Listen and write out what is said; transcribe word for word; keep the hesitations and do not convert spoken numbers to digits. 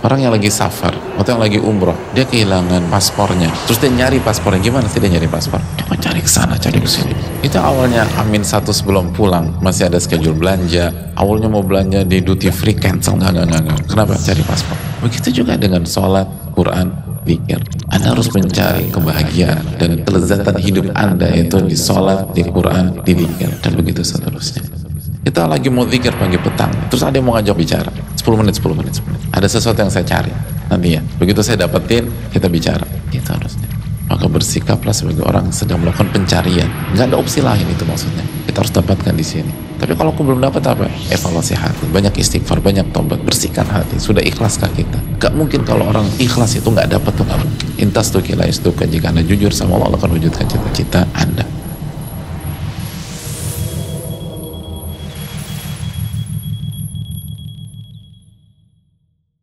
Orang yang lagi safar atau yang lagi umroh, dia kehilangan paspornya, terus dia nyari paspornya. Gimana sih dia nyari paspor? Cuma cari kesana, cari kesini. Itu awalnya Amin satu sebelum pulang, masih ada schedule belanja. Awalnya mau belanja di duty free, cancel. Nggak, nggak, nggak. Kenapa? Cari paspor. Begitu juga dengan sholat, Quran, zikir. Anda harus mencari kebahagiaan dan kelezatan hidup Anda itu di sholat, di Quran, di zikir, dan begitu seterusnya. Kita lagi mau zikir pagi petang, terus ada yang mau ngajak bicara sepuluh menit, sepuluh menit, sepuluh menit. Ada sesuatu yang saya cari nanti ya, begitu saya dapetin, kita bicara. Itu harusnya. Maka bersikaplah sebagai orang sedang melakukan pencarian, nggak ada opsi lain. Itu maksudnya, kita harus dapatkan di sini. Tapi kalau aku belum dapat apa? Evaluasi hati, banyak istighfar, banyak tobat, bersihkan hati, sudah ikhlaskah kita? Gak mungkin kalau orang ikhlas itu nggak dapat tuh. Intas tuh kila istukan, jika Anda jujur sama Allah, Allah akan wujudkan cita-cita Anda.